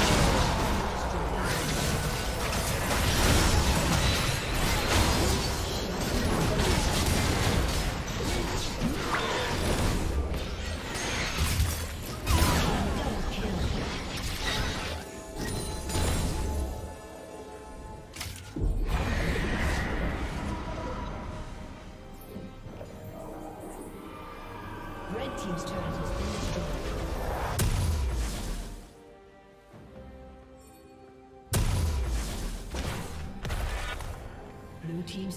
Team's turret has been destroyed. Blue team's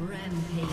Rampage.